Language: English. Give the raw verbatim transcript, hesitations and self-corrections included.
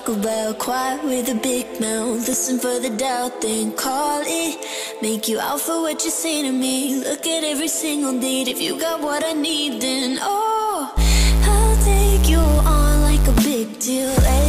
talk about. Quiet with a big mouth, listen for the doubt, then call it. Make you out for what you say to me. Look at every single need. If you got what I need, then oh, I'll take you on like a big deal.